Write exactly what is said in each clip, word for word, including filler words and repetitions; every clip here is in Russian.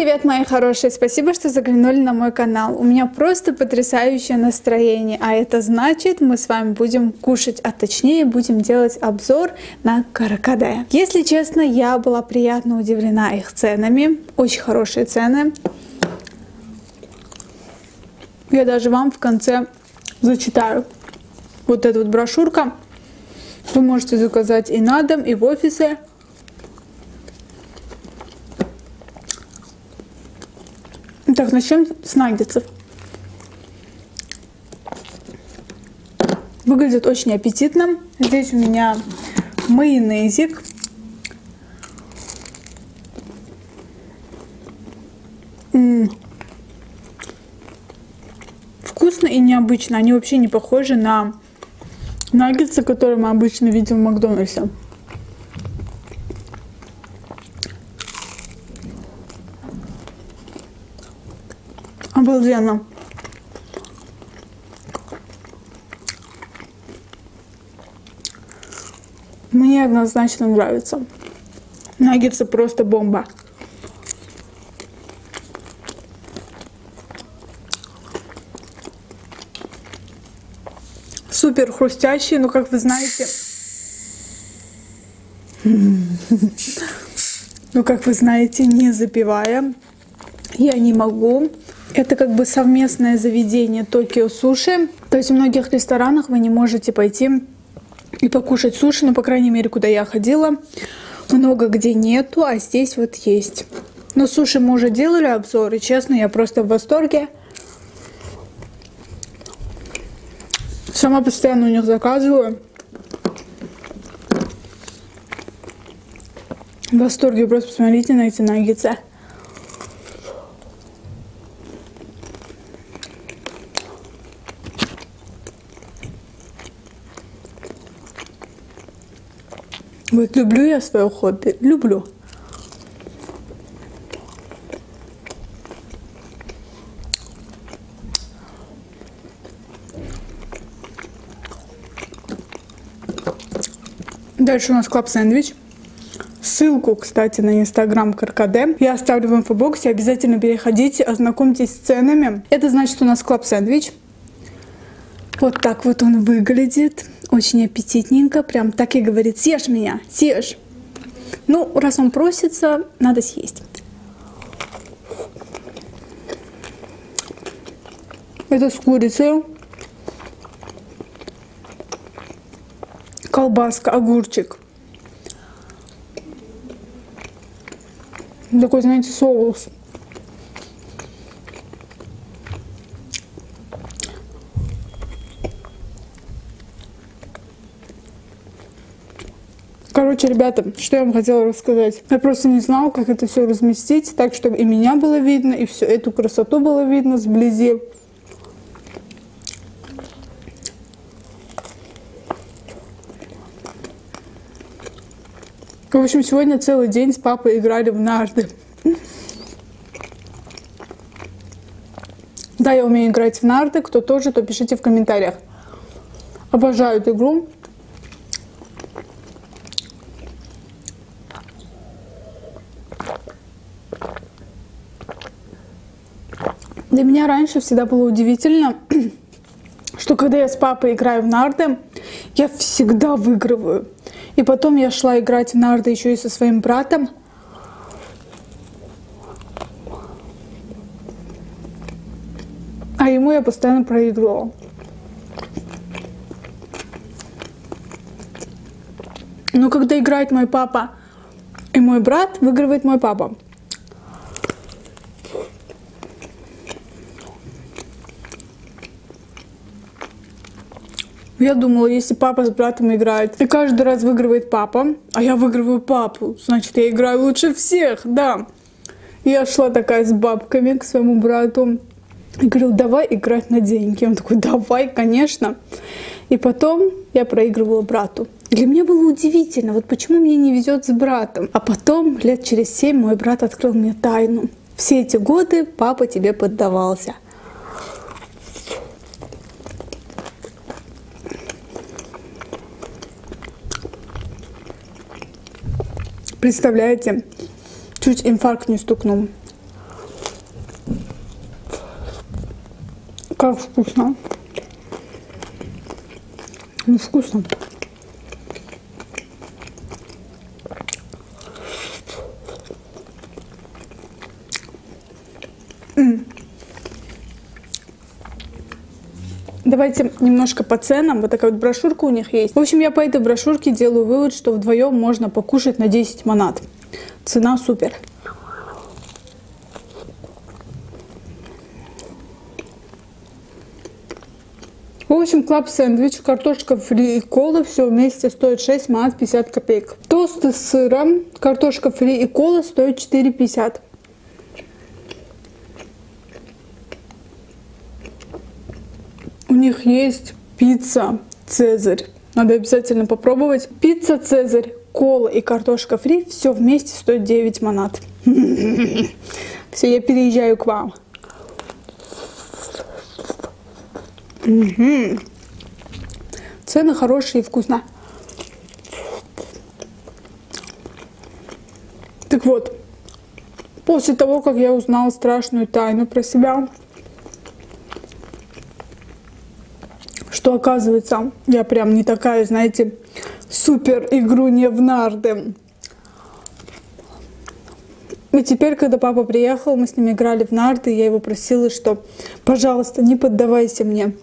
привет, мои хорошие! Спасибо, что заглянули на мой канал. У меня просто потрясающее настроение, а это значит, мы с вами будем кушать, а точнее будем делать обзор на каркаде. Если честно, я была приятно удивлена их ценами, очень хорошие цены. Я даже вам в конце зачитаю вот эту вот брошюрку. Вы можете заказать и на дом, и в офисе. Так, начнем с наггетсов. Выглядит очень аппетитно. Здесь у меня майонезик. М-м. Вкусно и необычно. Они вообще не похожи на наггетсы, которые мы обычно видим в Макдональдсе. Обалденно. Мне однозначно нравится. Наггетсы просто бомба. Супер хрустящие, но, как вы знаете, ну как вы знаете, не запивая, я не могу. Это как бы совместное заведение Токио-суши. То есть в многих ресторанах вы не можете пойти и покушать суши, ну, по крайней мере, куда я ходила, много где нету, а здесь вот есть. Но суши мы уже делали обзор, и, честно, я просто в восторге. Сама постоянно у них заказываю. В восторге, просто посмотрите на эти наггетсы. Вот люблю я свое хобби. Люблю. Дальше у нас клаб-сэндвич. Ссылку, кстати, на инстаграм Каркаде я оставлю в инфобоксе. Обязательно переходите, ознакомьтесь с ценами. Это значит у нас клаб-сэндвич. Вот так вот он выглядит. Очень аппетитненько, прям так и говорит: съешь меня, съешь. Ну, раз он просится, надо съесть. Это с курицей. Колбаска, огурчик. Такой, знаете, соус. Короче, ребята, что я вам хотела рассказать. Я просто не знала, как это все разместить, так, чтобы и меня было видно, и всю эту красоту было видно сблизи. В общем, сегодня целый день с папой играли в нарды. Да, я умею играть в нарды. Кто тоже, то пишите в комментариях. Обожаю эту игру. Для меня раньше всегда было удивительно, что когда я с папой играю в нарды, я всегда выигрываю. И потом я шла играть в нарды еще и со своим братом. А ему я постоянно проигрывала. Но когда играет мой папа и мой брат, выигрывает мой папа. Я думала, если папа с братом играет, и каждый раз выигрывает папа, а я выигрываю папу, значит, я играю лучше всех, да. Я шла такая с бабками к своему брату и говорила: давай играть на деньги. Он такой: давай, конечно. И потом я проигрывала брату. Для меня было удивительно, вот почему мне не везет с братом. А потом, лет через семь, мой брат открыл мне тайну. Все эти годы папа тебе поддавался. Представляете, чуть инфаркт не стукнул. Как вкусно. Ну, вкусно. Давайте немножко по ценам. Вот такая вот брошюрка у них есть. В общем, я по этой брошюрке делаю вывод, что вдвоем можно покушать на десять манат. Цена супер. В общем, клаб-сэндвич, картошка фри и кола, все вместе стоит шесть манат пятьдесят копеек. Тосты с сыром, картошка фри и кола стоит четыре пятьдесят. У них есть пицца «Цезарь». Надо обязательно попробовать. Пицца «Цезарь», кола и картошка фри все вместе стоит девять манат. Все, я переезжаю к вам. Угу. Цены хорошие и вкусно. Так вот, после того, как я узнала страшную тайну про себя, что, оказывается, я прям не такая, знаете, супер игруня в нарды. И теперь, когда папа приехал, мы с ним играли в нарды, я его просила, что, пожалуйста, не поддавайся мне.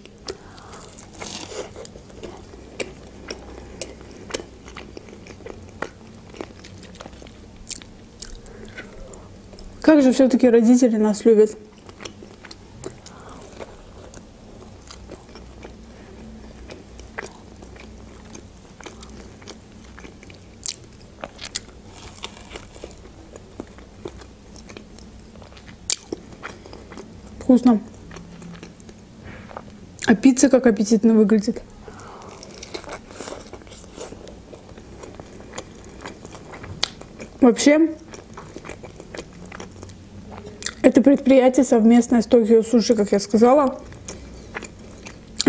Как же все-таки родители нас любят. Вкусно. А пицца как аппетитно выглядит. Вообще, это предприятие совместное с Токио-суши, как я сказала.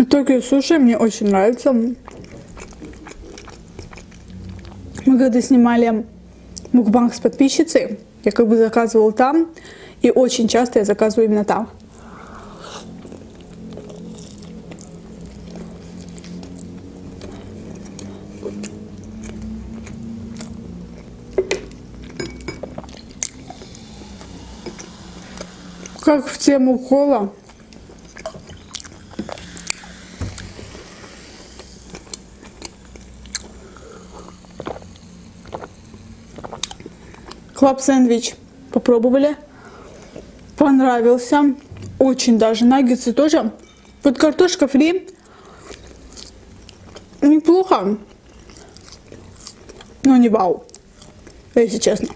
Токио-суши мне очень нравится. Мы когда снимали мукбанг с подписчицей, я как бы заказывала там. И очень часто я заказываю именно там. Как в тему кола. Клаб-сэндвич попробовали. Понравился. Очень даже. Наггетсы тоже. Вот картошка фри. Неплохо. Но не вау. Если честно.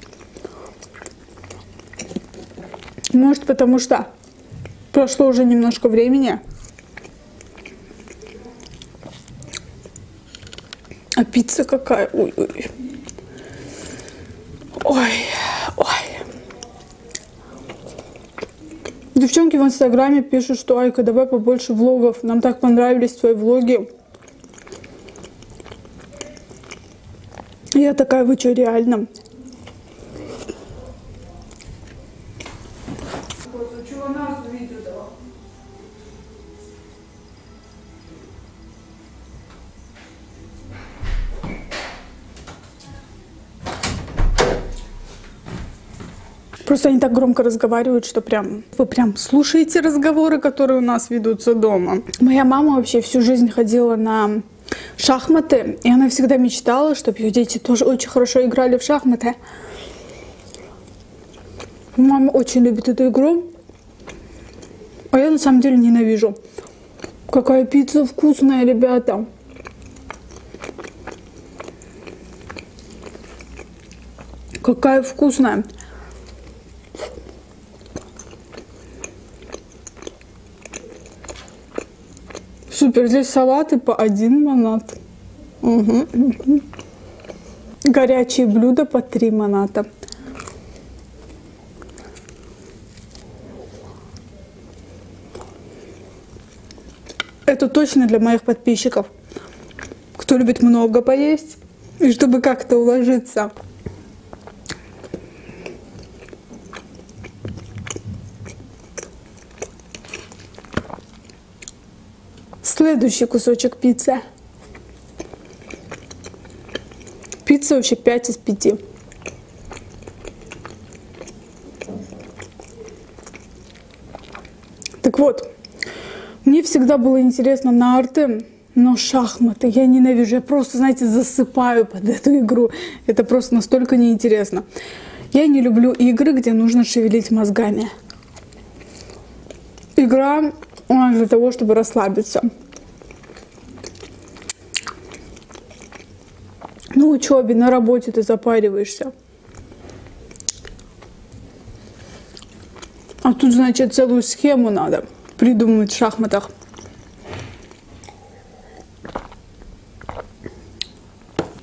Может, потому что прошло уже немножко времени, а пицца какая, ой, ой, ой, ой. Девчонки в инстаграме пишут, что Айка, давай побольше влогов, нам так понравились твои влоги. Я такая, вы что, реально? Просто они так громко разговаривают, что прям вы прям слушаете разговоры, которые у нас ведутся дома. Моя мама вообще всю жизнь ходила на шахматы, и она всегда мечтала, чтобы ее дети тоже очень хорошо играли в шахматы. Мама очень любит эту игру, а я на самом деле ненавижу. Какая пицца вкусная, ребята! Какая вкусная! Супер, здесь салаты по один манат. Угу. Горячие блюда по три маната. Это точно для моих подписчиков, кто любит много поесть и чтобы как-то уложиться. Следующий кусочек пиццы. Пицца вообще пять из пяти. Так вот, мне всегда было интересно на арте, но шахматы я ненавижу. Я просто, знаете, засыпаю под эту игру. Это просто настолько неинтересно. Я не люблю игры, где нужно шевелить мозгами. Игра для того, чтобы расслабиться. На учебе, на работе ты запариваешься. А тут, значит, целую схему надо придумывать в шахматах.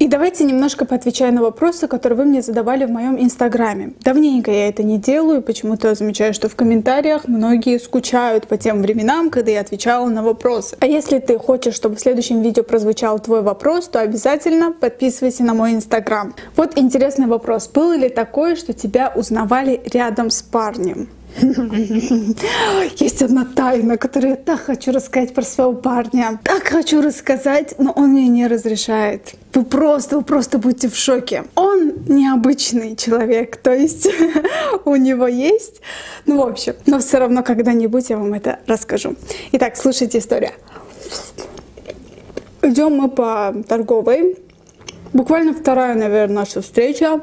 И давайте немножко поотвечаю на вопросы, которые вы мне задавали в моем инстаграме. Давненько я это не делаю, почему-то замечаю, что в комментариях многие скучают по тем временам, когда я отвечала на вопросы. А если ты хочешь, чтобы в следующем видео прозвучал твой вопрос, то обязательно подписывайся на мой инстаграм. Вот интересный вопрос. Было ли такое, что тебя узнавали рядом с парнем? Есть одна тайна, которую я так хочу рассказать про своего парня. Так хочу рассказать, но он мне не разрешает. Вы просто, вы просто будете в шоке. Он необычный человек, то есть у него есть... Ну, в общем, но все равно когда-нибудь я вам это расскажу. Итак, слушайте историю. Идем мы по торговой. Буквально вторая, наверное, наша встреча.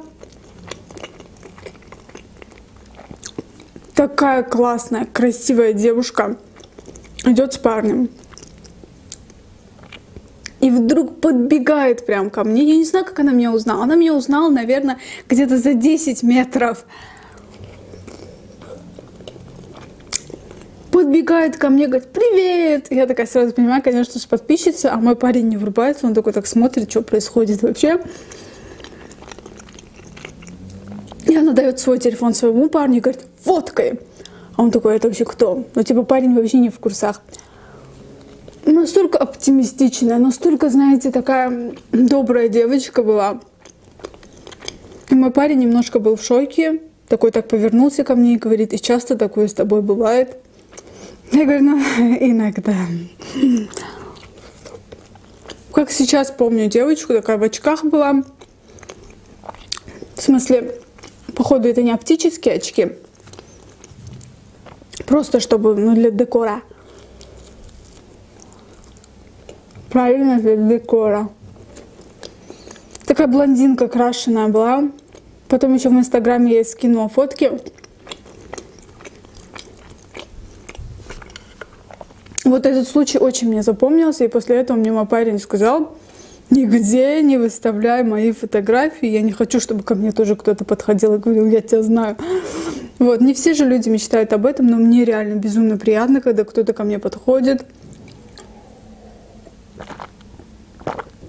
Такая классная, красивая девушка идет с парнем. И вдруг подбегает прям ко мне. Я не знаю, как она меня узнала. Она меня узнала, наверное, где-то за десять метров. Подбегает ко мне, говорит: «Привет!» Я такая сразу понимаю, конечно же, подписчица, а мой парень не врубается. Он такой так смотрит, что происходит вообще. И она дает свой телефон своему парню и говорит: «Водкой!» А он такой: «Это вообще кто?» Ну, типа, парень вообще не в курсах. Настолько оптимистичная, настолько, знаете, такая добрая девочка была. И мой парень немножко был в шоке. Такой так повернулся ко мне и говорит: «И часто такое с тобой бывает?» Я говорю: «Ну, иногда». Как сейчас помню девочку, такая в очках была. В смысле, походу, это не оптические очки. Просто чтобы, ну, для декора. Правильно, для декора. Такая блондинка крашеная была. Потом еще в инстаграме я ей скинула фотки. Вот этот случай очень мне запомнился. И после этого мне мой парень сказал: «Нигде не выставляй мои фотографии. Я не хочу, чтобы ко мне тоже кто-то подходил и говорил: я тебя знаю». Вот, не все же люди мечтают об этом, но мне реально безумно приятно, когда кто-то ко мне подходит.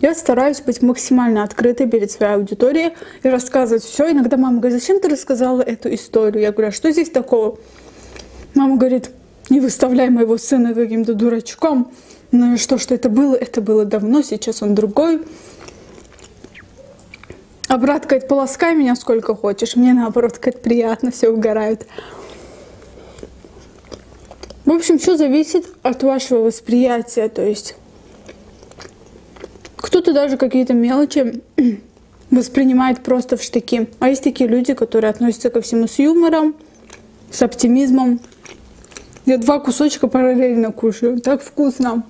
Я стараюсь быть максимально открытой перед своей аудиторией и рассказывать все. Иногда мама говорит: «Зачем ты рассказала эту историю?» Я говорю: «А что здесь такого?» Мама говорит: «Не выставляй моего сына каким-то дурачком». Ну и что, что это было? Это было давно, сейчас он другой. А брат говорит: «Полоскай меня сколько хочешь». Мне наоборот, говорит, приятно, все угорают. В общем, все зависит от вашего восприятия. То есть кто-то даже какие-то мелочи воспринимает просто в штыки. А есть такие люди, которые относятся ко всему с юмором, с оптимизмом. Я два кусочка параллельно кушаю. Так вкусно.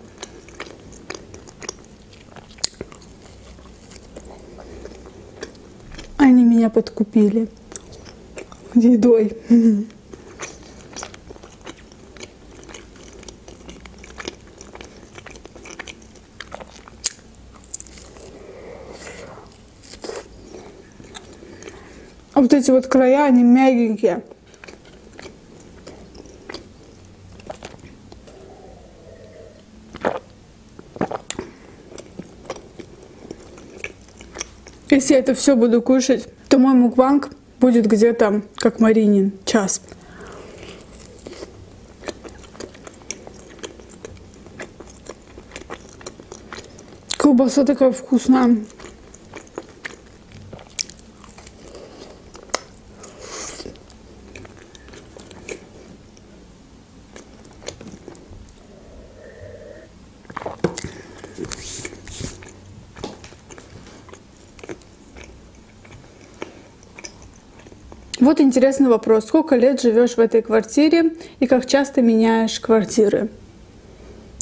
Они меня подкупили едой. А вот эти вот края, они мягенькие. Если я это все буду кушать, то мой мукбанг будет где-то, как Маринин, час. Колбаса такая вкусная. Вот интересный вопрос. Сколько лет живешь в этой квартире и как часто меняешь квартиры?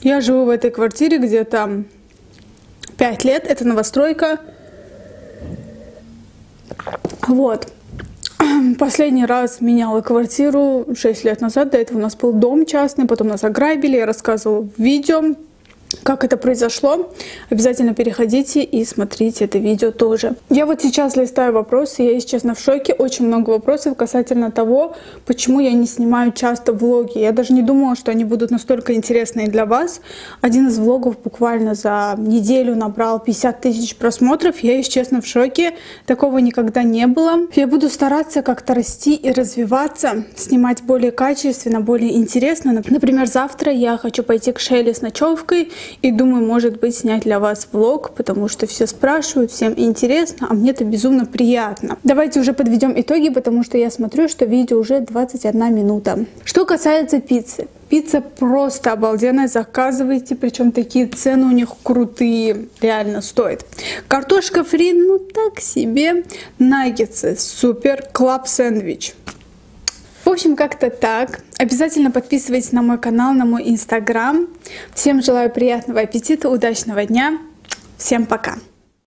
Я живу в этой квартире где-то пять лет. Это новостройка. Вот. Последний раз меняла квартиру шесть лет назад. До этого у нас был дом частный, потом нас ограбили. Я рассказывала в видео, как это произошло. Обязательно переходите и смотрите это видео тоже. Я вот сейчас листаю вопросы, я, если честно, в шоке. Очень много вопросов касательно того, почему я не снимаю часто влоги. Я даже не думала, что они будут настолько интересные для вас. Один из влогов буквально за неделю набрал пятьдесят тысяч просмотров. Я, если честно, в шоке. Такого никогда не было. Я буду стараться как-то расти и развиваться, снимать более качественно, более интересно. Например, завтра я хочу пойти к Шейле с ночевкой. И думаю, может быть, снять для вас влог, потому что все спрашивают, всем интересно, а мне это безумно приятно. Давайте уже подведем итоги, потому что я смотрю, что видео уже двадцать одна минута. Что касается пиццы. Пицца просто обалденная, заказывайте, причем такие цены у них крутые, реально стоит. Картошка фри, ну так себе. Наггетсы, супер, клаб-сэндвич. В общем, как-то так. Обязательно подписывайтесь на мой канал, на мой инстаграм. Всем желаю приятного аппетита, удачного дня. Всем пока!